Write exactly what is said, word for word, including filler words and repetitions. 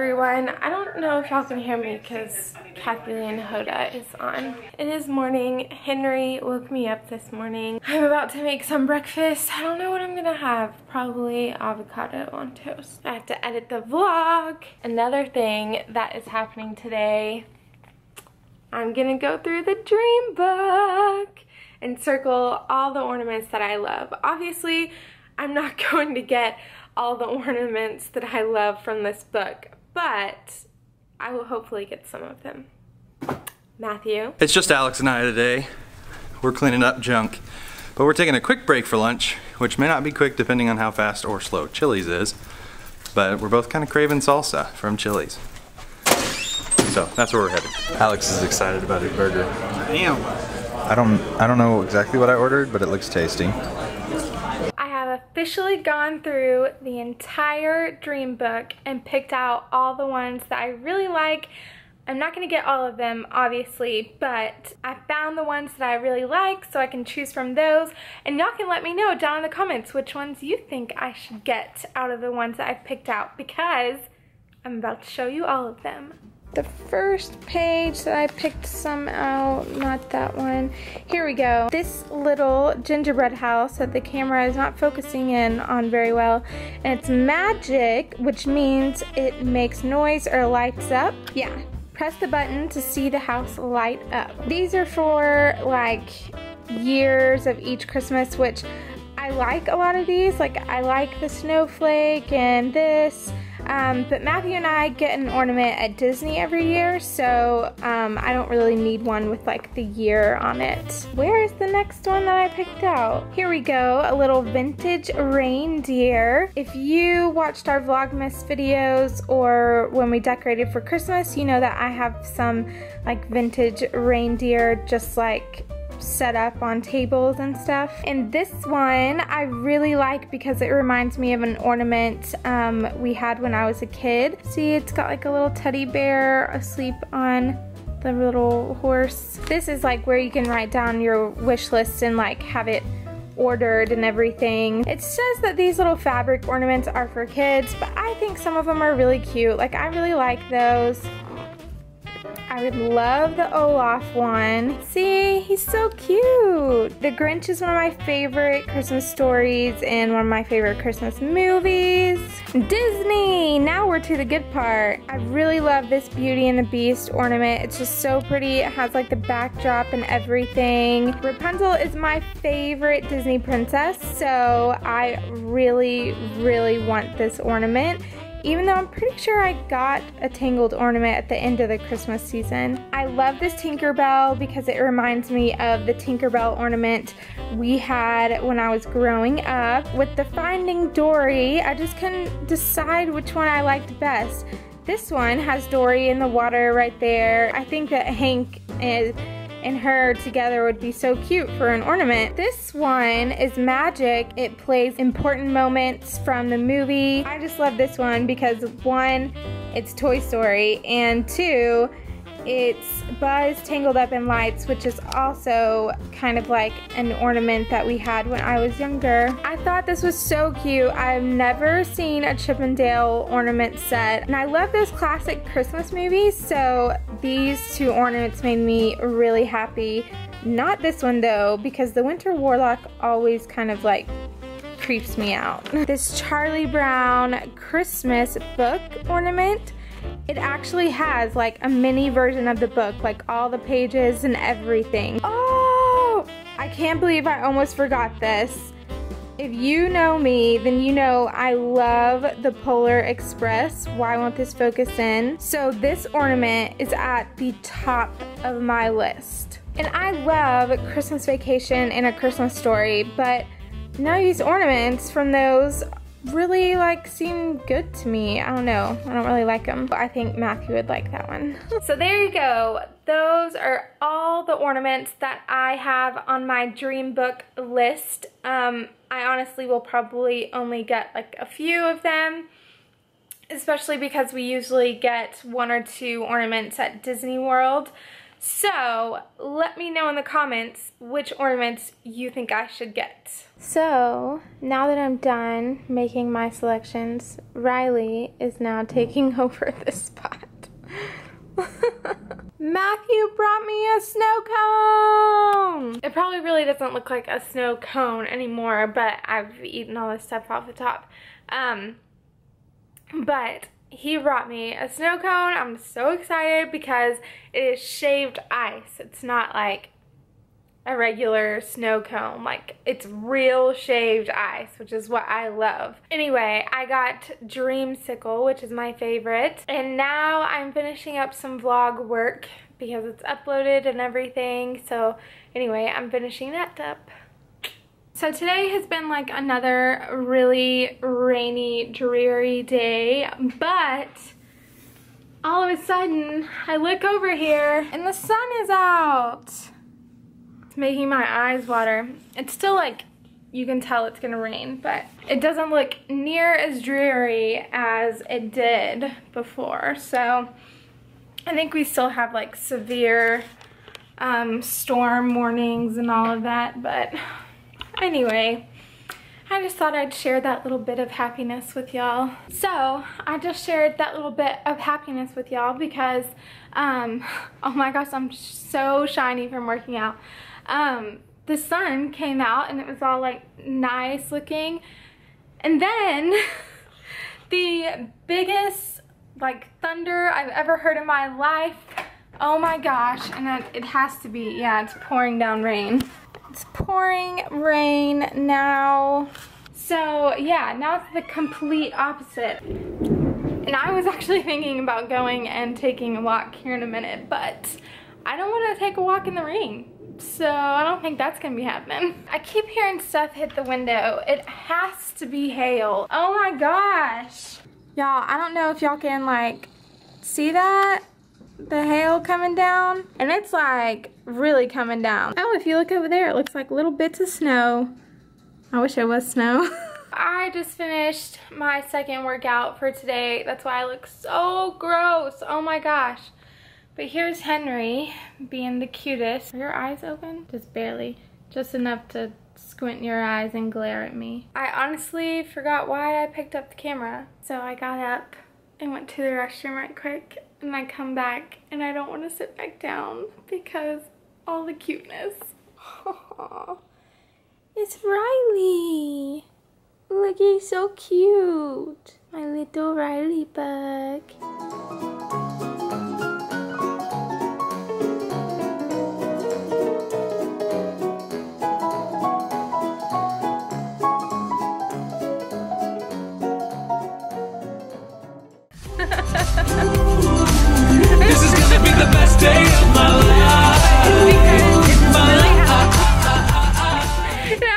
everyone. I don't know if y'all can hear me because Kathleen Hoda is on. It is morning. Henry woke me up this morning. I'm about to make some breakfast. I don't know what I'm gonna have. Probably avocado on toast. I have to edit the vlog. Another thing that is happening today, I'm gonna go through the dream book and circle all the ornaments that I love. Obviously, I'm not going to get all the ornaments that I love from this book, but I will hopefully get some of them. Matthew? It's just Alex and I today. We're cleaning up junk, but we're taking a quick break for lunch, which may not be quick depending on how fast or slow Chili's is, but we're both kind of craving salsa from Chili's. So that's where we're headed. Alex is excited about his burger. Damn. I don't, I don't know exactly what I ordered, but it looks tasty. Officially gone through the entire dream book and picked out all the ones that I really like. I'm not gonna get all of them, obviously, but I found the ones that I really like, so I can choose from those. And y'all can let me know down in the comments which ones you think I should get out of the ones that I've picked out, because I'm about to show you all of them. The first page that I picked some out, not that one. Here we go. This little gingerbread house that the camera is not focusing in on very well. And it's magic, which means it makes noise or lights up. Yeah. Press the button to see the house light up. These are for like years of each Christmas, which I like a lot of these. Like I like the snowflake and this. Um, but Matthew and I get an ornament at Disney every year, so um, I don't really need one with like the year on it. Where is the next one that I picked out? Here we go, a little vintage reindeer. If you watched our Vlogmas videos or when we decorated for Christmas, you know that I have some like vintage reindeer just like set up on tables and stuff. And this one I really like because it reminds me of an ornament um, we had when I was a kid. See, it's got like a little teddy bear asleep on the little horse. This is like where you can write down your wish list and like have it ordered and everything. It says that these little fabric ornaments are for kids, but I think some of them are really cute. Like I really like those. I would love the Olaf one. See, he's so cute. The Grinch is one of my favorite Christmas stories and one of my favorite Christmas movies. Disney, now we're to the good part. I really love this Beauty and the Beast ornament. It's just so pretty. It has like the backdrop and everything. Rapunzel is my favorite Disney princess, so I really, really want this ornament. Even though I'm pretty sure I got a Tangled ornament at the end of the Christmas season. I love this Tinkerbell because it reminds me of the Tinkerbell ornament we had when I was growing up. With the Finding Dory, I just couldn't decide which one I liked best. This one has Dory in the water right there. I think that Hank is... and her together would be so cute for an ornament. This one is magic. It plays important moments from the movie. I just love this one because one, it's Toy Story, and two, it's Buzz tangled up in lights, which is also kind of like an ornament that we had when I was younger. I thought this was so cute. I've never seen a Chippendale ornament set, and I love those classic Christmas movies, so these two ornaments made me really happy. Not this one though, because the Winter Warlock always kind of like creeps me out. This Charlie Brown Christmas book ornament, it actually has like a mini version of the book, like all the pages and everything. Oh, I can't believe I almost forgot this. If you know me, then you know I love the Polar Express. Why won't this focus in? So this ornament is at the top of my list. And I love Christmas Vacation and A Christmas Story, but none of these ornaments from those really like seem good to me. I don't know. I don't really like them, but I think Matthew would like that one. So there you go. Those are all the ornaments that I have on my dream book list. Um, I honestly will probably only get like a few of them, especially because we usually get one or two ornaments at Disney World. So let me know in the comments which ornaments you think I should get. So now that I'm done making my selections, Riley is now taking over this spot. Matthew brought me a snow cone! It probably really doesn't look like a snow cone anymore, but I've eaten all this stuff off the top. Um, but he brought me a snow cone. I'm so excited because it is shaved ice. It's not like a regular snow cone. Like, it's real shaved ice, which is what I love. Anyway, I got dreamsicle, which is my favorite, and now I'm finishing up some vlog work because it's uploaded and everything. So anyway, I'm finishing that up. So today has been like another really rainy, dreary day, but all of a sudden I look over here and the sun is out. Making my eyes water. It's still like, you can tell it's gonna rain, but it doesn't look near as dreary as it did before. So I think we still have like severe um, storm warnings and all of that, but anyway, I just thought I'd share that little bit of happiness with y'all. So I just shared that little bit of happiness with y'all because um, oh my gosh, I'm so shiny from working out. Um, the sun came out and it was all like nice looking, and then the biggest like thunder I've ever heard in my life. Oh my gosh, and it, it has to be, yeah, it's pouring down rain. It's pouring rain now. So yeah, now it's the complete opposite. And I was actually thinking about going and taking a walk here in a minute, but I don't want to take a walk in the rain. So I don't think that's gonna be happening. I keep hearing stuff hit the window. It has to be hail. Oh my gosh. Y'all, I don't know if y'all can like see that, the hail coming down. And it's like really coming down. Oh, if you look over there, it looks like little bits of snow. I wish it was snow. I just finished my second workout for today. That's why I look so gross. Oh my gosh. But here's Henry being the cutest. Are your eyes open? Just barely. Just enough to squint your eyes and glare at me. I honestly forgot why I picked up the camera. So I got up and went to the restroom right quick. And I come back and I don't want to sit back down because all the cuteness. Aww. It's Riley. Look, he's so cute. My little Riley bug. Thank you.